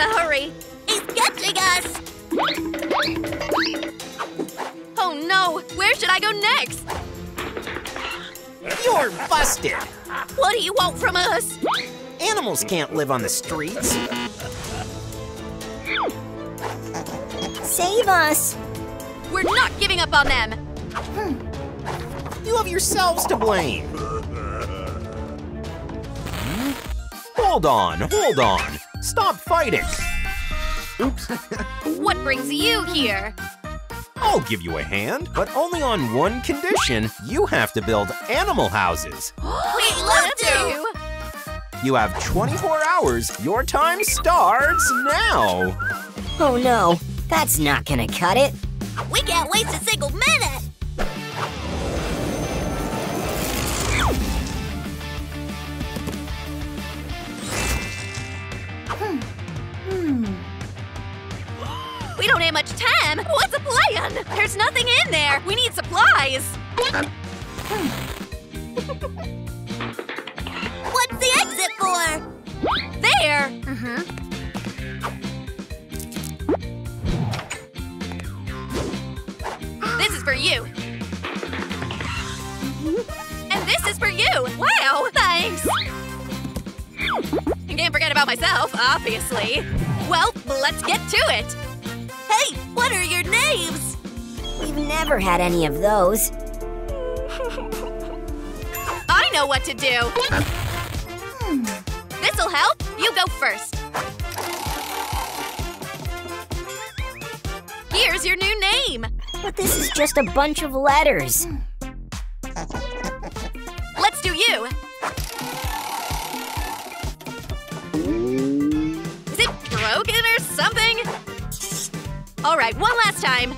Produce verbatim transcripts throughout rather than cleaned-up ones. gotta hurry. He's catching us! Oh no! Where should I go next? You're busted! What do you want from us? Animals can't live on the streets. Save us! We're not giving up on them! Hmm. You have yourselves to blame! Hold on, hold on! Stop fighting! Oops. What brings you here? I'll give you a hand, but only on one condition. You have to build animal houses. We'd love to! You have twenty-four hours. Your time starts now. Oh no, that's not gonna cut it. We can't waste a single minute. We don't have much time. What's the plan? There's nothing in there. We need supplies. What's the exit for? There. Mm-hmm. This is for you. Mm-hmm. And this is for you. Wow, thanks. I can't forget about myself, obviously. Well, let's get to it. Hey, what are your names? We've never had any of those. I know what to do. Hmm. This'll help. You go first. Here's your new name. But this is just a bunch of letters. Let's do you. Is it broken or something? All right, one last time.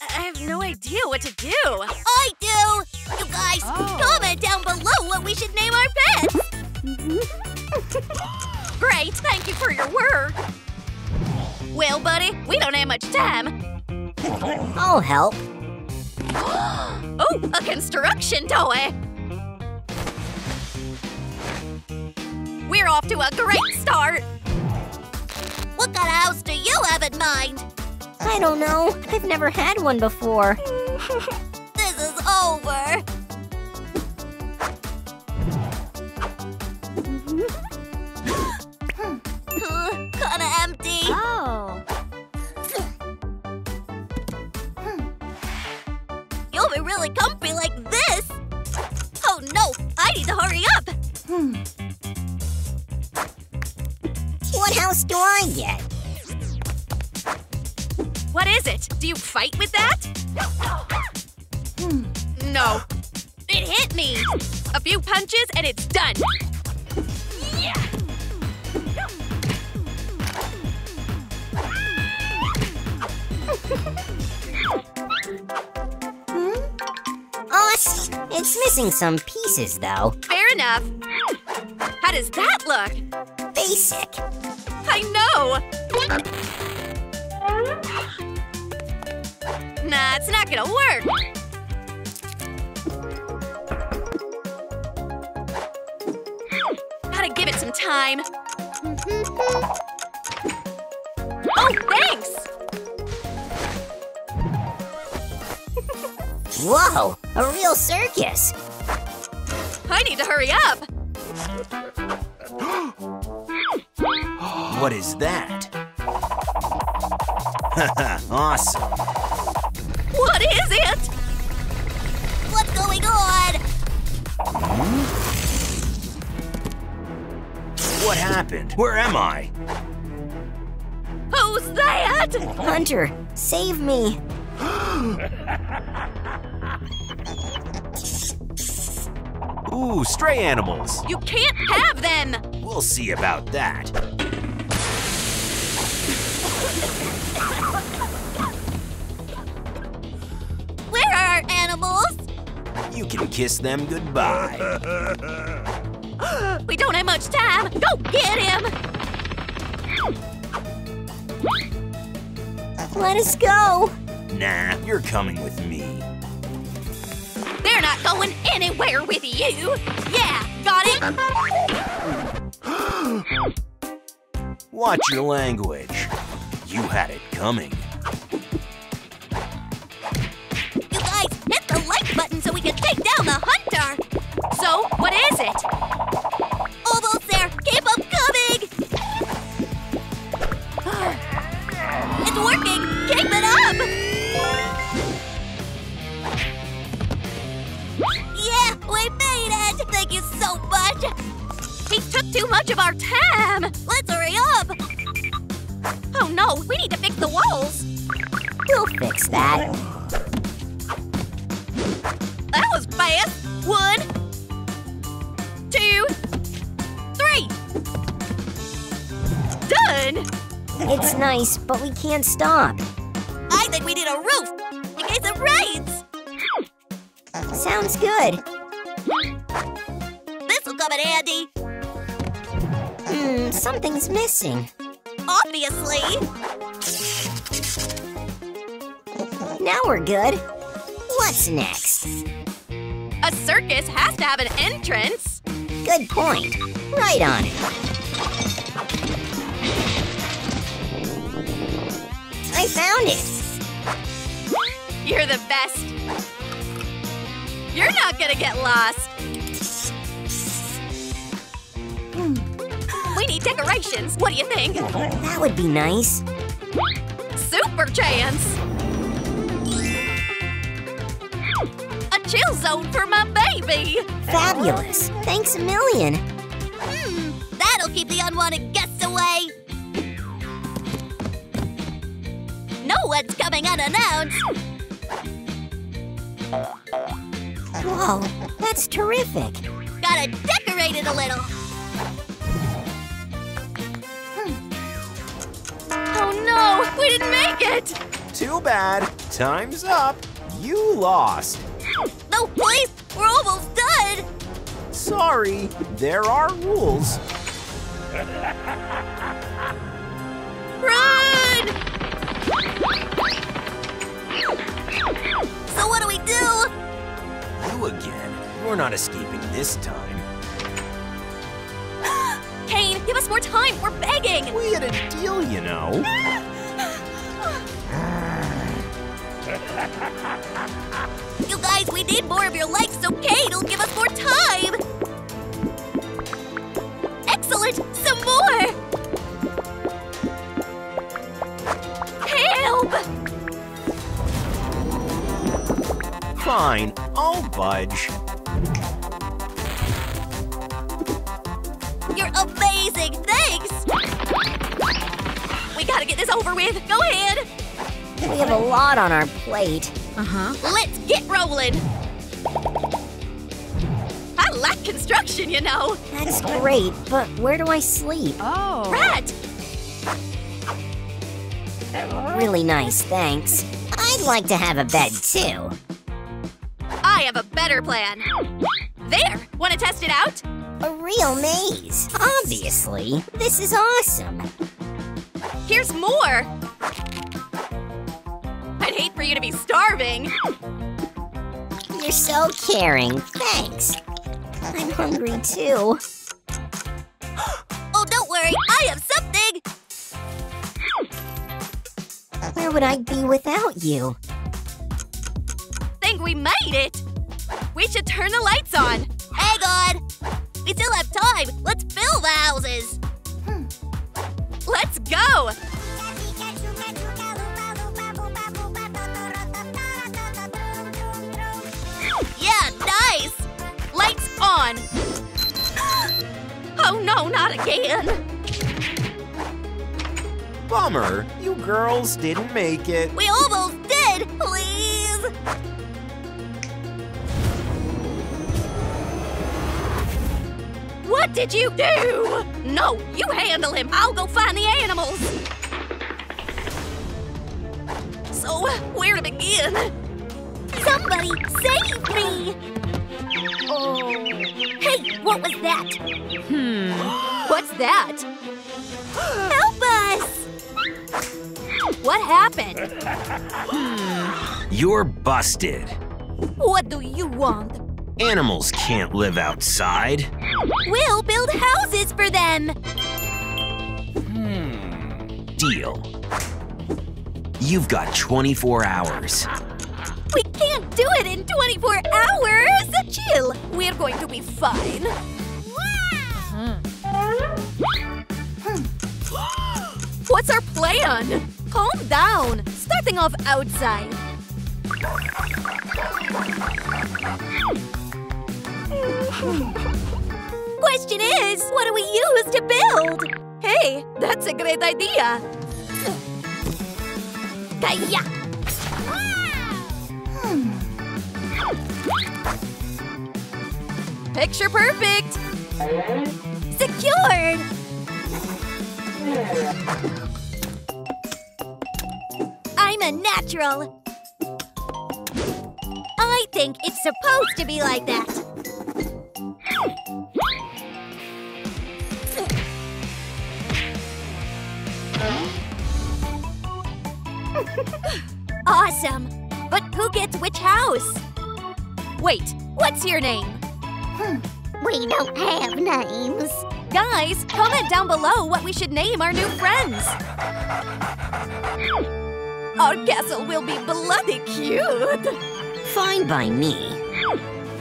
I have no idea what to do. I do! You guys, oh. comment down below what we should name our pets. Great, thank you for your work. Well, buddy, we don't have much time. I'll help. Oh, a construction toy. We're off to a great start! What kind of house do you have in mind? I don't know. I've never had one before. This is over! Kinda empty. Oh. You'll be really comfy like this! Oh no! I need to hurry up! Hmm. What house do I get? What is it? Do you fight with that? Hmm. No. It hit me! A few punches and it's done! Yeah. Hmm? Awesome! It's missing some pieces, though. Fair enough. How does that look? Basic. I know! Nah, it's not gonna work! Gotta give it some time. Oh, thanks! Whoa! A real circus! I need to hurry up! What is that? Haha, awesome. What is it? What's going on? Hmm? What happened? Where am I? Who's that? Hunter, save me. Ooh, stray animals. You can't have them. We'll see about that. Where are our animals? You can kiss them goodbye. We don't have much time. Go get him. Let us go. Nah, you're coming with me. They're not going anywhere with you. Yeah. got it? Watch your language. You had it coming. You guys, hit the like button so we can take down the hunter. So, what is it? Almost there. Keep up coming. It's working. Keep it up. Yeah, we made it. Thank you so much. He took too much of our time. Let's hurry up. Oh no, we need to fix the walls. We'll fix that. That was fast. One, two, three. Done. It's nice, but we can't stop. I think we need a roof in case it rains. Sounds good. This will come in handy. Hmm, something's missing. Obviously. Now we're good. What's next? A circus has to have an entrance. Good point. Right on it. I found it. You're the best. You're not gonna get lost. We need decorations. What do you think? That would be nice. Super chance! A chill zone for my baby! Fabulous. Thanks a million. Hmm. That'll keep the unwanted guests away. No one's coming unannounced. Whoa. That's terrific. Gotta decorate it a little. Oh no, we didn't make it! Too bad. Time's up. You lost. No, please, we're almost done! Sorry, there are rules. Run! So what do we do? You again. You're not escaping this time. Kane, give us more time. We're begging. We had a deal, you know. You guys, we need more of your likes, so Kane will give us more time. Excellent. Some more. Help. Fine. I'll budge. You're amazing! Thanks! We gotta get this over with! Go ahead! We have a lot on our plate. Uh-huh. Let's get rolling! I like construction, you know! That's great, but where do I sleep? Oh! Right! Really nice, thanks. I'd like to have a bed, too. I have a better plan. There! Wanna test it out? A real maze. Obviously. This is awesome. Here's more. I'd hate for you to be starving. You're so caring. Thanks. I'm hungry too. Oh, don't worry. I have something. Where would I be without you? Think we made it. We should turn the lights on. Hang on. We still have time! Let's fill the houses! Hmm. Let's go! Yeah, nice! Lights on! Oh no, not again! Bummer, you girls didn't make it. We almost did, please! What did you do? No, you handle him. I'll go find the animals. So, where to begin? Somebody save me! Oh. Hey, what was that? Hmm. What's that? Help us! What happened? Hmm. You're busted. What do you want? Animals can't live outside. We'll build houses for them! Hmm. Deal. You've got twenty-four hours. We can't do it in twenty-four hours! Chill, we're going to be fine. Wow. Uh-huh. What's our plan? Calm down. Starting off outside. Question is, what do we use to build? Hey, that's a great idea! Kaya! Picture perfect! Secured! I'm a natural! I think it's supposed to be like that. Awesome! But who gets which house? Wait, what's your name? Hmm. We don't have names. Guys, comment down below what we should name our new friends. Our castle will be bloody cute. Fine by me.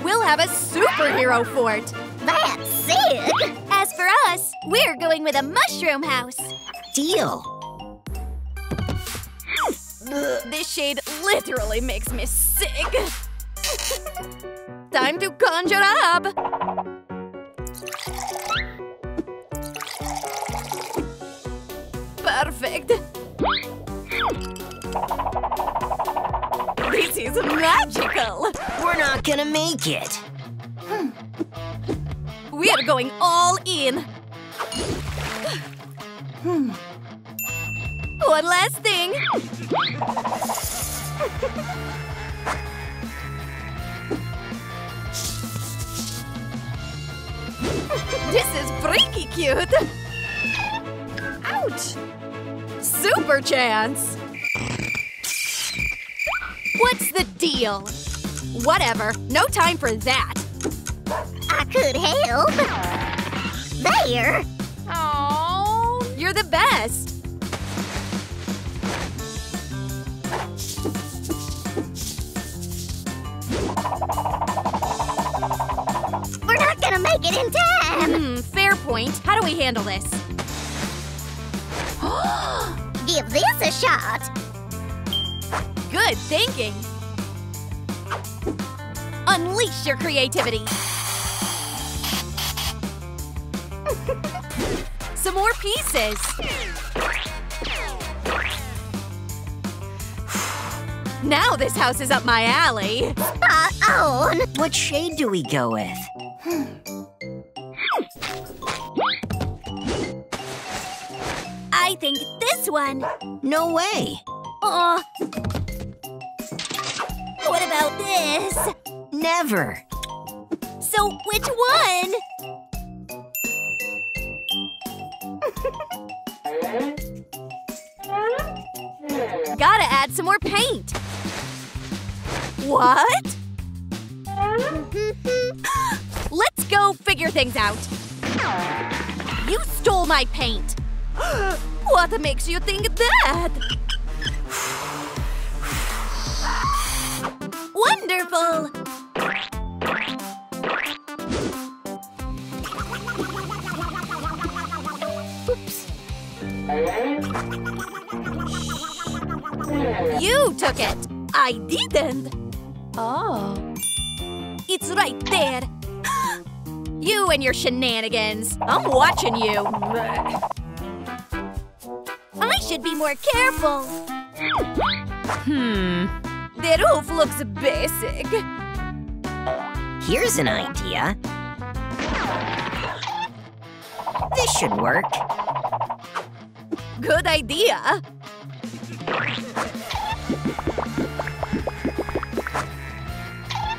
We'll have a superhero fort. That's sick! As for us, we're going with a mushroom house. Deal. This shade literally makes me sick. Time to conjure up. Perfect. This is magical! We're not gonna make it! Hmm. We're going all in! Hmm. One last thing! This is freaky cute! Ouch! Super chance! What's the deal? Whatever, no time for that. I could help. There! Oh, you're the best. We're not gonna make it in time! Hmm, fair point. How do we handle this? Give this a shot! Good thinking! Unleash your creativity! Some more pieces! Now this house is up my alley! Spot on! What shade do we go with? I think this one! No way! Aw! What about this? Never. So which one? Gotta add some more paint. What? Let's go figure things out. You stole my paint. What makes you think that? Wonderful! Oops. You took it! I didn't! Oh. It's right there! You and your shenanigans! I'm watching you! I should be more careful! Hmm… The roof looks basic. Here's an idea. This should work. Good idea.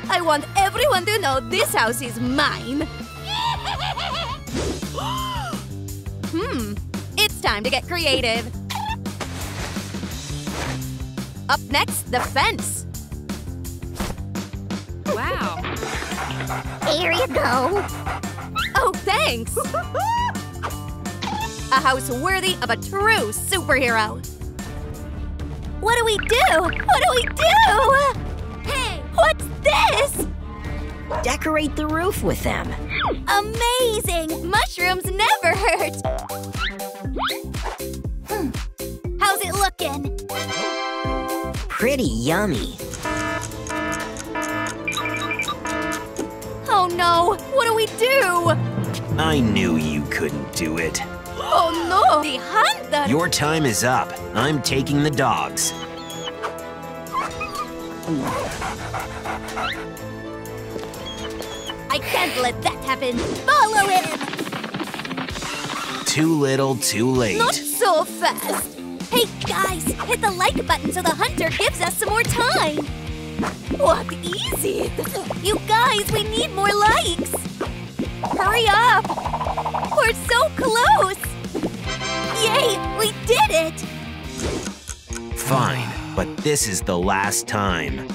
I want everyone to know this house is mine. Hmm. It's time to get creative. Up next, the fence. Wow. Here you go. Oh, thanks. A house worthy of a true superhero. What do we do? What do we do? Hey, what's this? Decorate the roof with them. Amazing! Mushrooms never hurt. Hmm. How's it looking? Pretty yummy. Oh no! What do we do? I knew you couldn't do it. Oh no! Behind the- Your time is up. I'm taking the dogs. I can't let that happen. Follow him! Too little, too late. Not so fast. Hey guys, hit the like button so the hunter gives us some more time. What easy. You guys, we need more likes. Hurry up. We're so close. Yay, we did it. Fine, but this is the last time.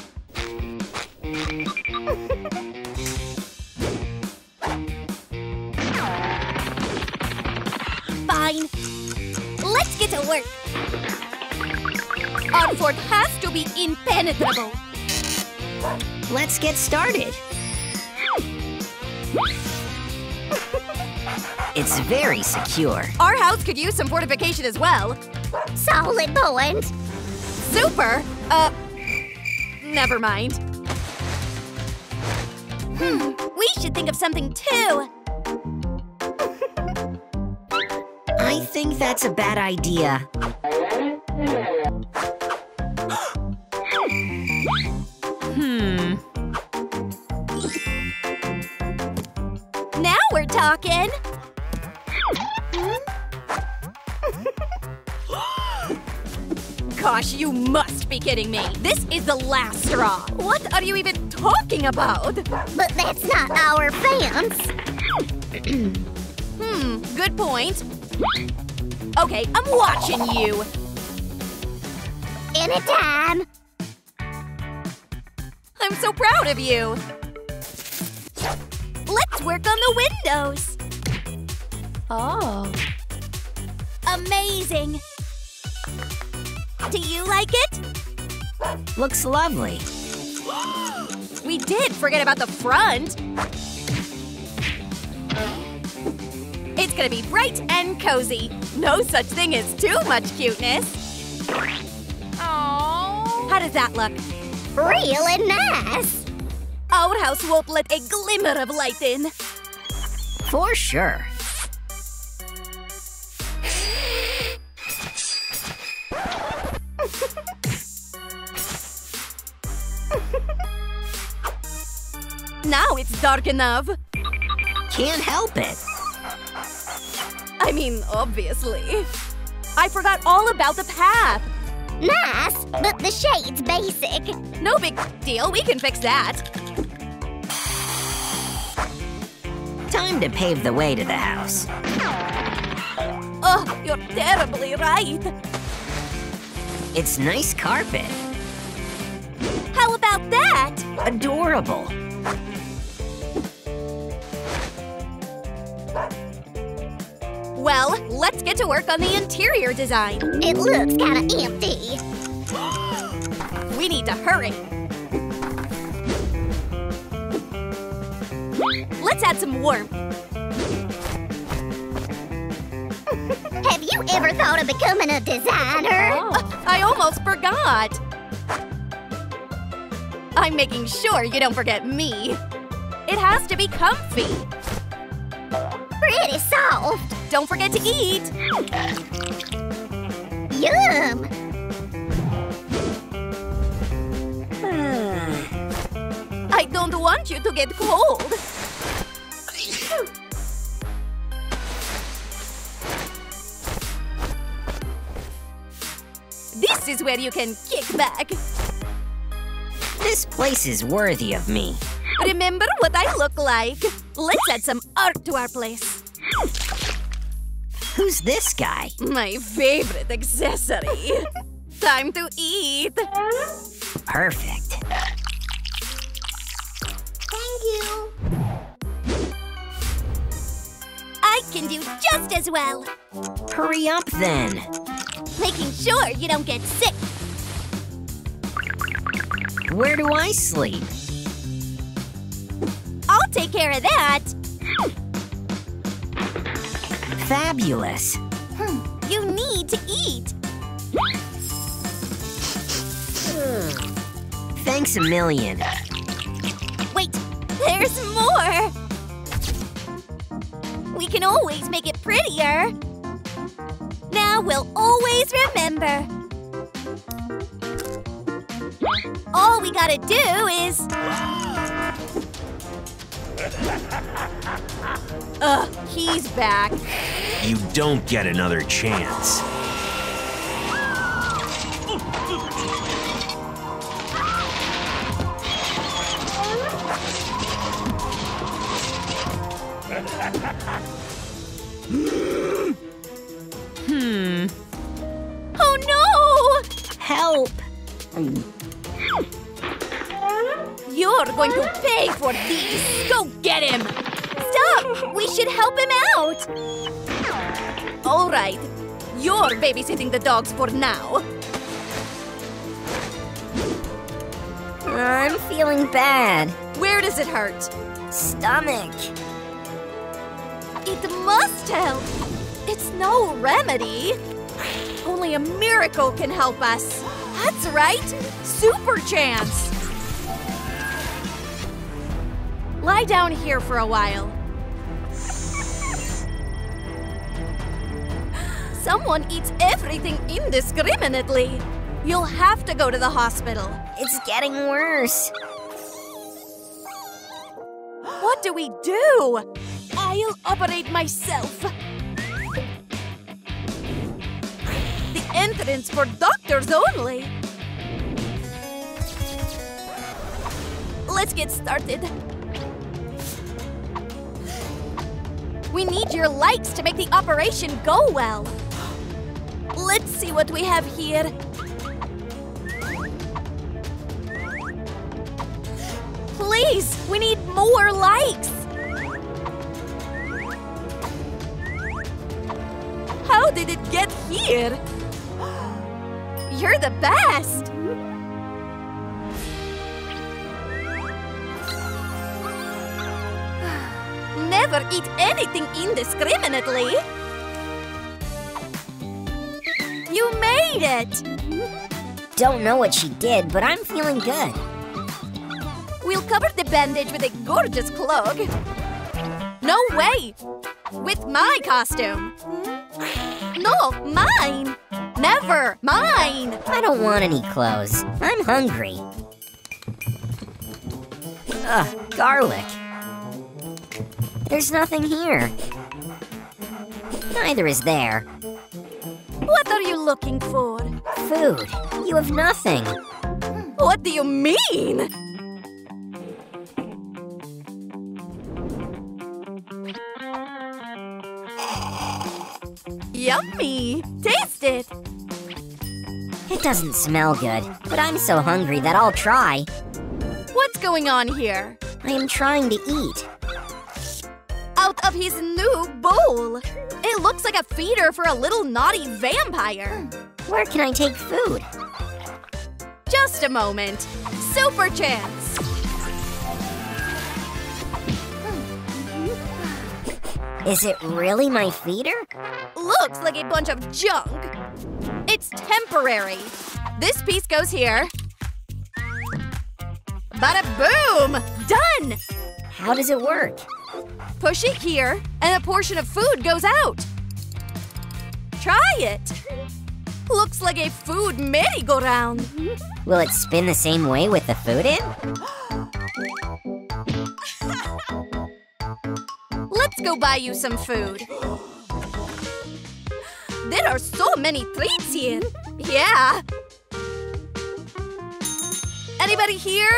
Fine. Let's get to work. Our fort has to be impenetrable. Let's get started. It's very secure. Our house could use some fortification as well. Solid point. Super. Uh, never mind. Hmm. We should think of something too. I think that's a bad idea. Hmm. Now we're talking. Gosh, you must be kidding me. This is the last straw. What are you even talking about? But that's not our fans. Hmm, good point. Okay, I'm watching you. Anytime. I'm so proud of you. Let's work on the windows. Oh. Amazing. Do you like it? Looks lovely. We did forget about the front. It's gonna be bright and cozy. No such thing as too much cuteness. Aww. How does that look? Really nice. Our house won't let a glimmer of light in. For sure. Now it's dark enough. Can't help it. I mean, obviously. I forgot all about the path. Nice, but the shade's basic. No big deal, we can fix that. Time to pave the way to the house. Oh, you're terribly right. It's nice carpet. How about that? Adorable. Well, let's get to work on the interior design. It looks kinda empty. We need to hurry. Let's add some warmth. Have you ever thought of becoming a designer? Oh, I almost forgot. I'm making sure you don't forget me. It has to be comfy. Pretty soft. Don't forget to eat! Yum! Mm. I don't want you to get cold! This is where you can kick back! This place is worthy of me. Remember what I look like! Let's add some art to our place! Who's this guy? My favorite accessory. Time to eat. Perfect. Thank you. cake can do just as well. Hurry up then. Making sure you don't get sick. Where do I sleep? I'll take care of that. Fabulous. Hmm. You need to eat. Thanks a million. Wait, there's more. We can always make it prettier. Now we'll always remember. All we gotta do is… Ugh, he's back. You don't get another chance. Hmm. Oh no! Help! You're going to pay for these! Go get him! Stop! We should help him out! Alright, you're babysitting the dogs for now. I'm feeling bad. Where does it hurt? Stomach. It must help! It's no remedy! Only a miracle can help us! That's right! Super chance! Lie down here for a while. Someone eats everything indiscriminately! You'll have to go to the hospital. It's getting worse. What do we do? I'll operate myself. The entrance for doctors only. Let's get started. We need your likes to make the operation go well. Let's see what we have here. Please, we need more likes. How did it get here? You're the best! Never eat anything indiscriminately! You made it! Don't know what she did, but I'm feeling good. We'll cover the bandage with a gorgeous cloak. No way! With my costume! No, mine! Never! Mine! I don't want any clothes. I'm hungry. Ugh, garlic. There's nothing here. Neither is there. What are you looking for? Food. You have nothing. What do you mean? Yummy! Taste it! It doesn't smell good, but I'm so hungry that I'll try. What's going on here? I am trying to eat. Out of his new bowl! It looks like a feeder for a little naughty vampire. Where can I take food? Just a moment. Super chance! Is it really my feeder? Looks like a bunch of junk. It's temporary. This piece goes here. Bada boom! Done! How does it work? Push it here, and a portion of food goes out. Try it. Looks like a food merry-go-round. Will it spin the same way with the food in? Let's go buy you some food. There are so many treats here. Yeah. Anybody here?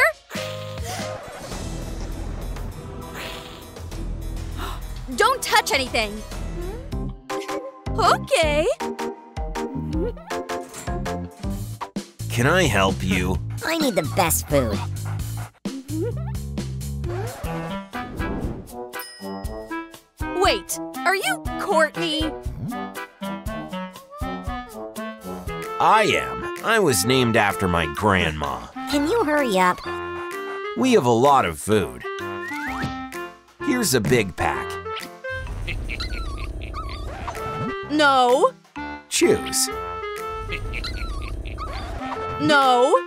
Don't touch anything. Okay. Can I help you? I need the best food. Wait, are you Courtney? I am. I was named after my grandma. Can you hurry up? We have a lot of food. Here's a big pack. No. Choose. No.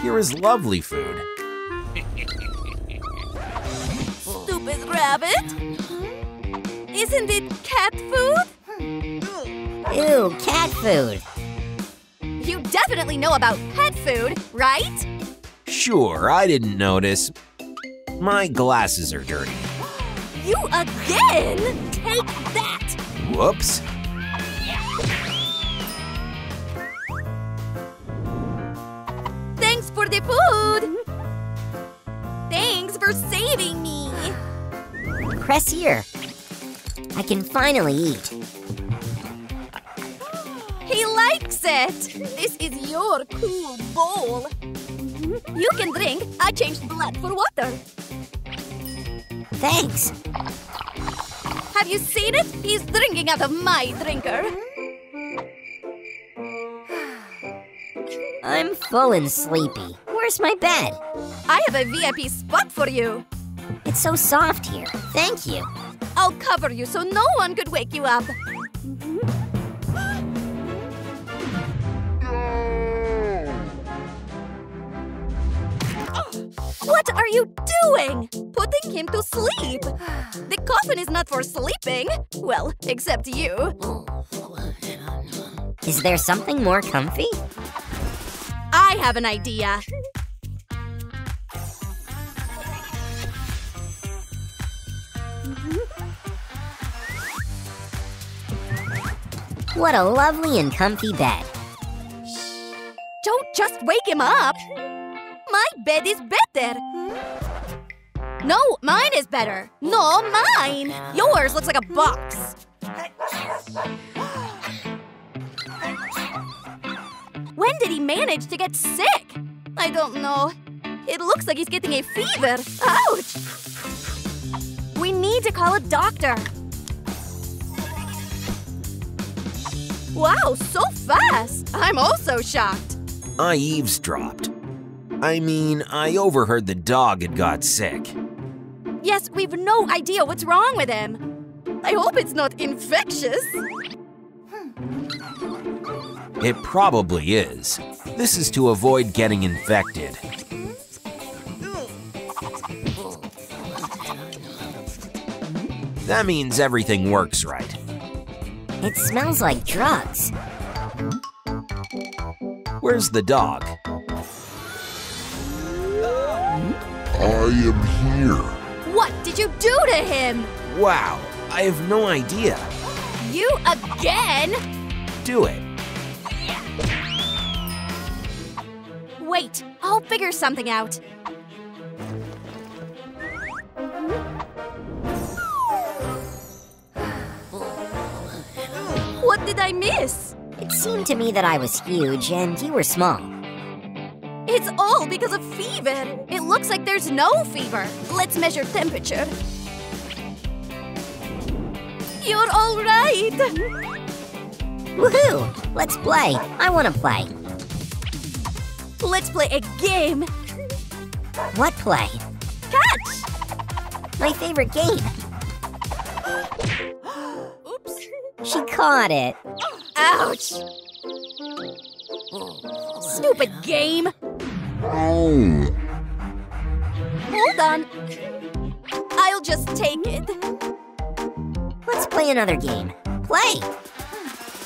Here is lovely food. Stupid rabbit. Isn't it cat food? Ew, cat food. You definitely know about pet food, right? Sure, I didn't notice. My glasses are dirty. You again? Take that! Whoops. Thanks for the food! Thanks for saving me! Press here. I can finally eat. He likes it! This is your cool bowl. You can drink. I changed blood for water. Thanks. Have you seen it? He's drinking out of my drinker. I'm full and sleepy. Where's my bed? I have a V I P spot for you. It's so soft here. Thank you. I'll cover you so no one could wake you up. What are you doing? Putting him to sleep. The coffin is not for sleeping. Well, except you. Is there something more comfy? I have an idea. What a lovely and comfy bed. Don't just wake him up. My bed is better. No, mine is better. No, mine. Yours looks like a box. When did he manage to get sick? I don't know. It looks like he's getting a fever. Ouch! We need to call a doctor. Wow, so fast. I'm also shocked. I eavesdropped. I mean, I overheard the dog had got sick. Yes, we've no idea what's wrong with him. I hope it's not infectious. It probably is. This is to avoid getting infected. That means everything works right. It smells like drugs. Where's the dog? I am here. What did you do to him? Wow, I have no idea. You again? Do it. Wait, I'll figure something out. What did I miss? It seemed to me that I was huge and you were small. It's all because of fever. It looks like there's no fever. Let's measure temperature. You're all right. Woohoo! Let's play. I want to play. Let's play a game. What play? Catch! My favorite game. Oops. She caught it. Ouch! Stupid game. Oh. Hold on. I'll just take it. Let's play another game. Play.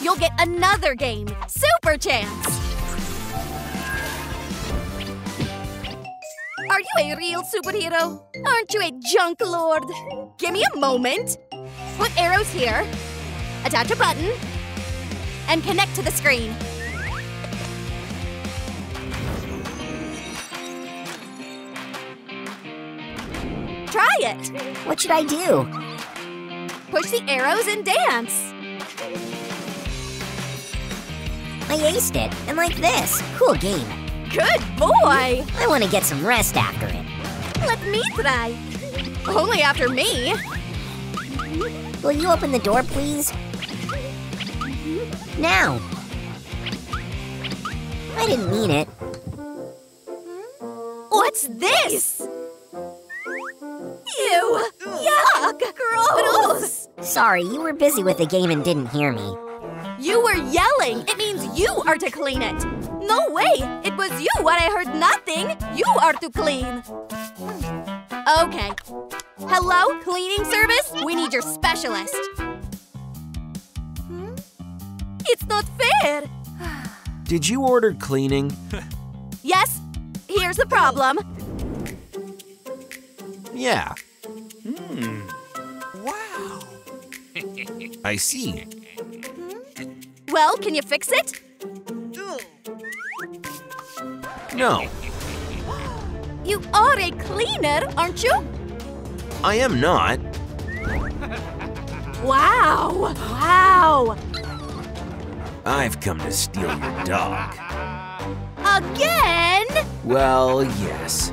You'll get another game. Super chance. Are you a real superhero? Aren't you a junk lord? Give me a moment. Put arrows here. Attach a button. And connect to the screen. Try it. What should I do? Push the arrows and dance. I aced it, and like this. Cool game. Good boy. I want to get some rest after it. Let me try. Only after me. Will you open the door, please? Now! I didn't mean it. What's this? Ew! Yuck! Gross! Sorry, you were busy with the game and didn't hear me. You were yelling! It means you are to clean it! No way! It was you when I heard nothing! You are to clean! Okay. Hello, cleaning service? We need your specialist. Hmm? It's not fair! Did you order cleaning? Yes. Here's the problem. Yeah. Hmm. Wow. I see. Well, can you fix it? No. You are a cleaner, aren't you? I am not. Wow! Wow! I've come to steal your dog. Again? Well, yes.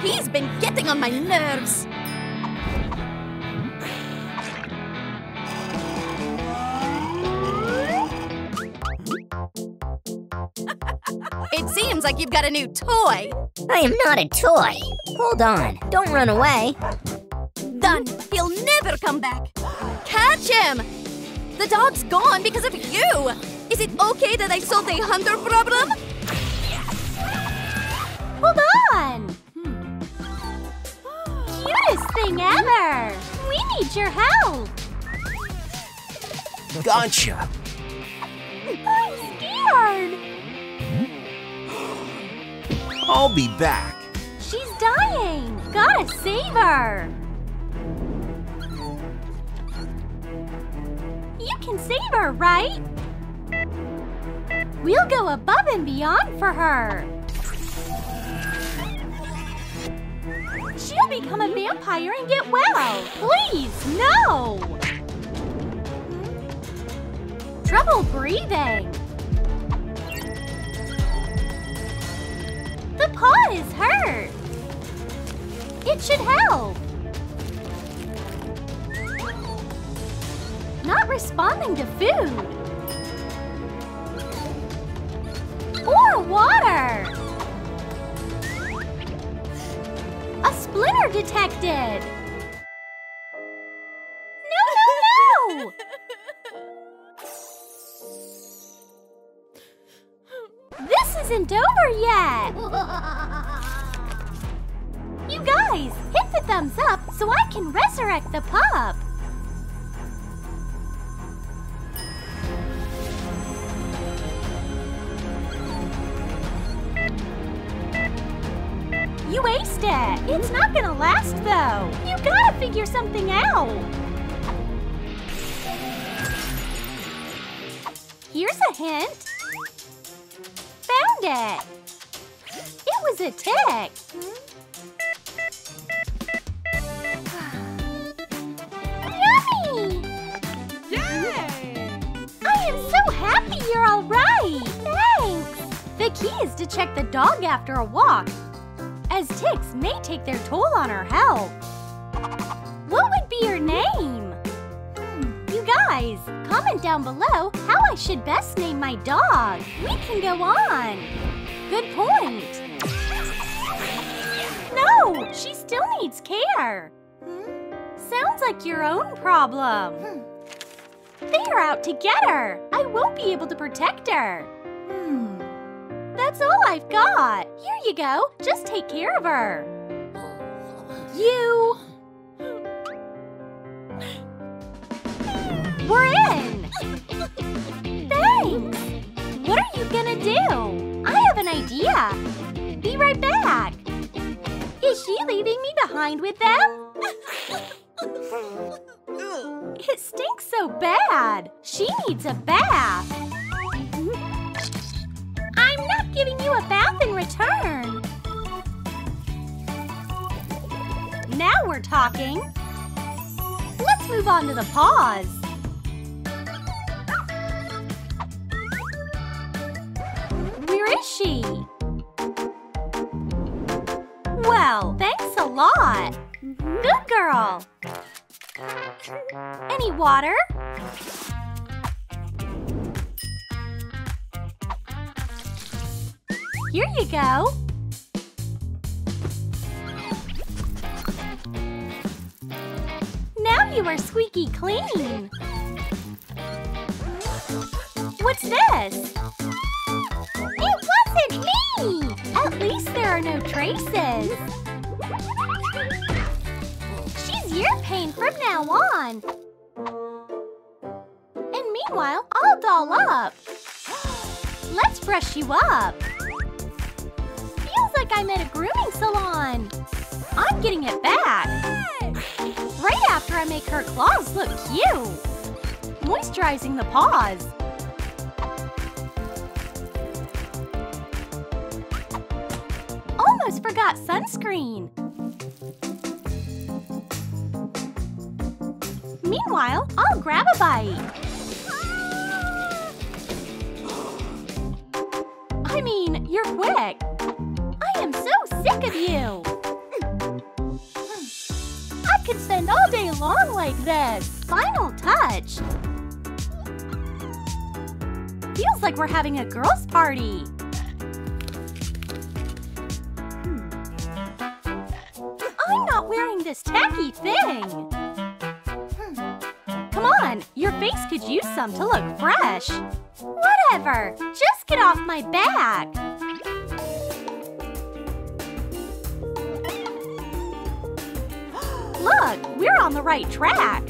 He's been getting on my nerves. It seems like you've got a new toy. I am not a toy. Hold on, don't run away. Done. He'll never come back. Catch him! The dog's gone because of you! Is it okay that I solved a hunter problem? Hold on! Cutest thing ever! We need your help! Gotcha! I'm scared! I'll be back. She's dying! Gotta save her! You can save her, right? We'll go above and beyond for her. She'll become a vampire and get well. Please, no! Trouble breathing. The paw is hurt. It should help. Not responding to food or water. A splinter detected. No, no, no! This isn't over yet. You guys, hit the thumbs up so I can resurrect the pup. You aced it! It's not gonna last, though! You gotta figure something out! Here's a hint! Found it! It was a tick! Yummy! Yay! I am so happy you're all right! Thanks! The key is to check the dog after a walk, as ticks may take their toll on her health. What would be your name? You guys, comment down below how I should best name my dog. We can go on. Good point. No, she still needs care. Sounds like your own problem. They're out to get her. I won't be able to protect her. That's all I've got. Here you go. Just take care of her. You. We're in. Thanks. What are you gonna do? I have an idea. Be right back. Is she leaving me behind with them? It stinks so bad. She needs a bath. I'm not giving you a bath in return. Now we're talking. Let's move on to the paws. Where is she? Well, thanks a lot. Good girl. Any water? Here you go. Now you are squeaky clean. What's this? It wasn't me! At least there are no traces. She's your pain from now on. And meanwhile, I'll doll up. Let's brush you up. Like I'm at a grooming salon. I'm getting it back. Right after I make her claws look cute. Moisturizing the paws. Almost forgot sunscreen. Meanwhile, I'll grab a bite. I mean, you're quick. I'm so sick of you! I could spend all day long like this! Final touch! Feels like we're having a girls' party! I'm not wearing this tacky thing! Come on, your face could use some to look fresh! Whatever! Just get off my back! Look, we're on the right track.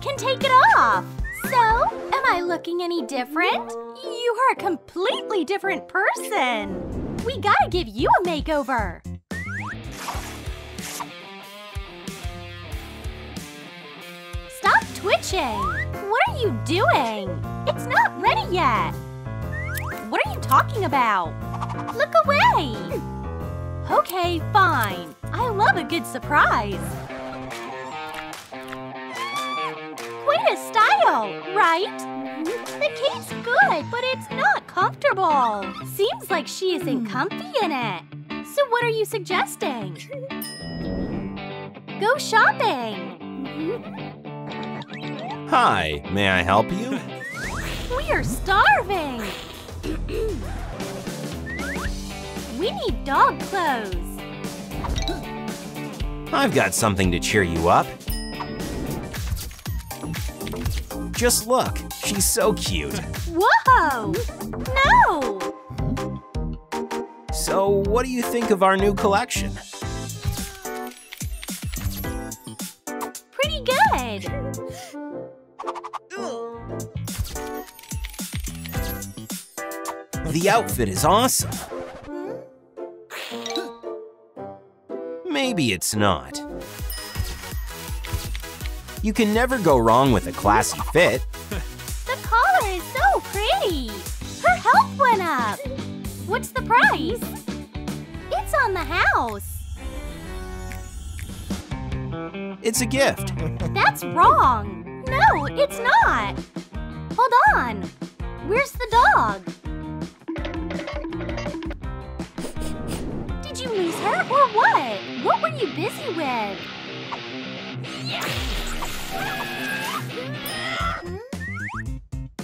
Can take it off. So, am I looking any different? You are a completely different person. We gotta give you a makeover. Stop twitching. What are you doing? It's not ready yet. What are you talking about? Look away. Okay, fine. I love a good surprise. Quite a style, right? The cape's good, but it's not comfortable. Seems like she isn't comfy in it. So what are you suggesting? Go shopping. Hi, may I help you? We are starving. We need dog clothes. I've got something to cheer you up. Just look, she's so cute. Whoa! No! So, what do you think of our new collection? Pretty good. The outfit is awesome. Maybe it's not. You can never go wrong with a classy fit. The collar is so pretty. Her health went up. What's the price? It's on the house. It's a gift. That's wrong. No, it's not. Hold on. Where's the dog? Did you lose her or what? What were you busy with?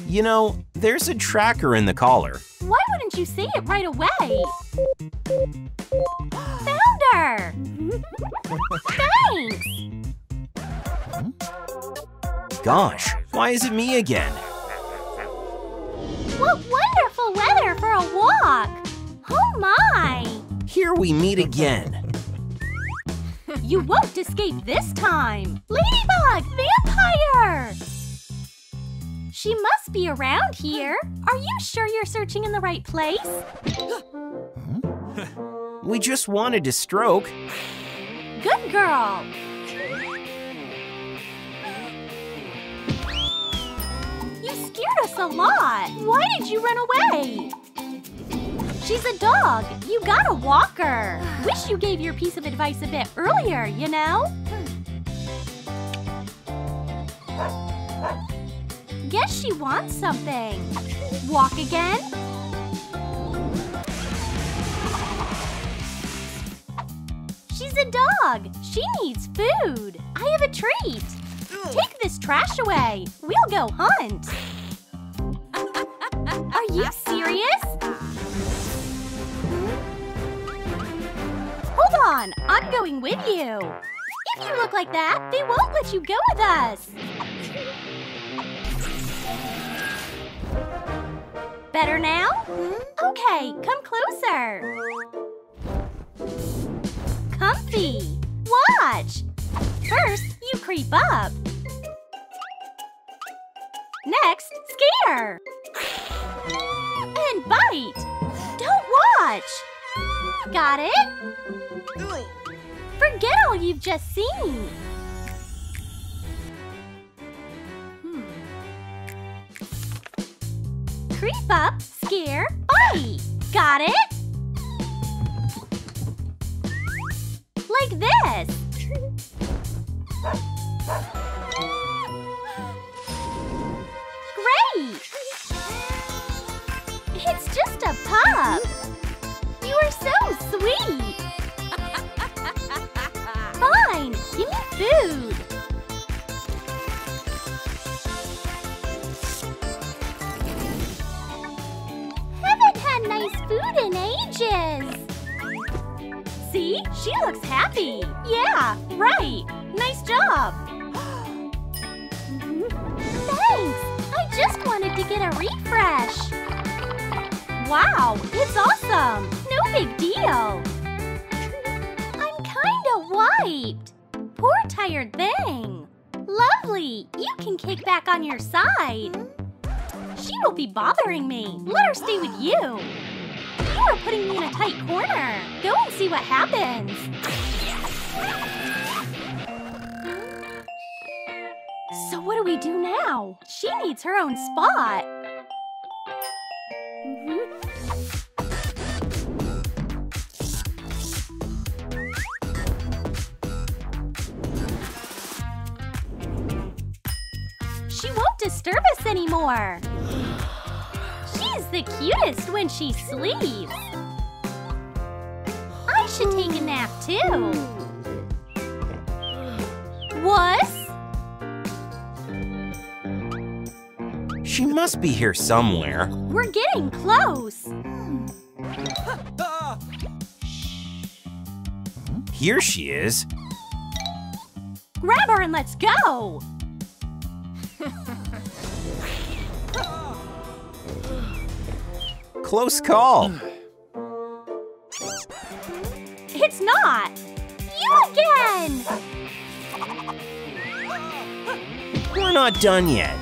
You know, there's a tracker in the collar. Why wouldn't you say it right away? Found her! Thanks! Gosh, why is it me again? What wonderful weather for a walk! Oh my! Here we meet again. You won't escape this time! Ladybug! Vampire! She must be around here. Are you sure you're searching in the right place? We just wanted to stroke. Good girl! You scared us a lot! Why did you run away? She's a dog. You gotta walk her. Wish you gave your piece of advice a bit earlier, you know? Guess she wants something. Walk again? She's Daisy's a dog. She needs food. I have a treat. Take this trash away. We'll go hunt. Are you serious? Hold on. I'm going with you. If you look like that, they won't let you go with us. Better now? Okay, come closer. Comfy. Watch. First, you creep up. Next, scare. And bite. Don't watch. Got it? Forget all you've just seen. Creep up, scare, bite. Got it? Like this. Great! It's just a pup. You are so sweet. Fine, give me food. In ages. See? She looks happy. Yeah, right. Nice job. Thanks. I just wanted to get a refresh. Wow, it's awesome. No big deal. I'm kinda wiped. Poor tired thing. Lovely. You can kick back on your side. She won't be bothering me. Let her stay with you. You're putting me in a tight corner. Go and see what happens. So what do we do now? She needs her own spot. She won't disturb us anymore. The cutest when she sleeps. I should take a nap too. Wuss? She must be here somewhere. We're getting close. Here she is. Grab her and let's go. Close call. It's not. You again! We're not done yet.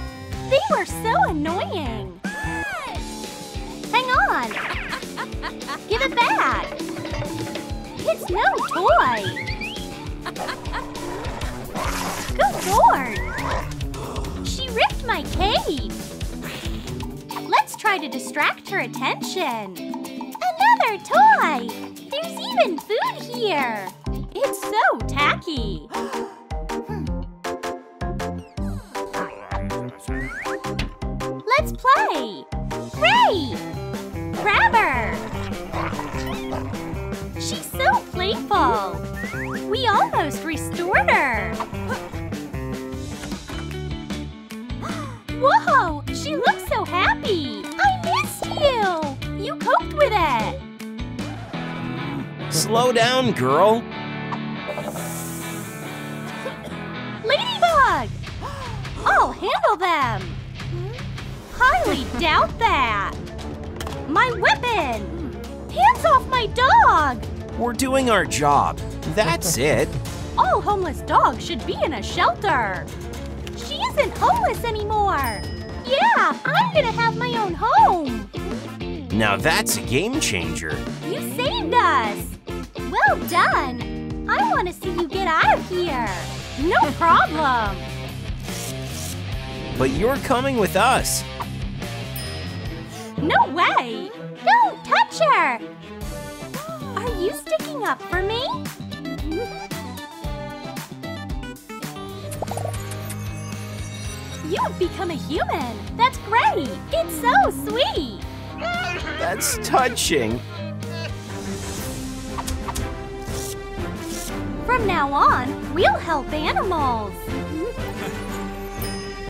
They were so annoying. Hang on. Give it back. It's no toy. Good lord. She ripped my cape. Let's try to distract her attention. Another toy! There's even food here! It's so tacky! Let's play! Ray! Grab her! She's so playful! We almost restored her! Whoa! She looks so happy! I missed you! You coped with it! Slow down, girl! LadyBug! I'll handle them! Highly doubt that! My weapon! Hands off my dog! We're doing our job. That's it. All homeless dogs should be in a shelter. She isn't homeless anymore! Yeah, I'm gonna have my own home! Now that's a game changer. You saved us! Well done! I want to see you get out of here! No problem! But you're coming with us! No way! Don't touch her! Are you sticking up for me? You've become a human! That's great! It's so sweet! That's touching! From now on, we'll help animals.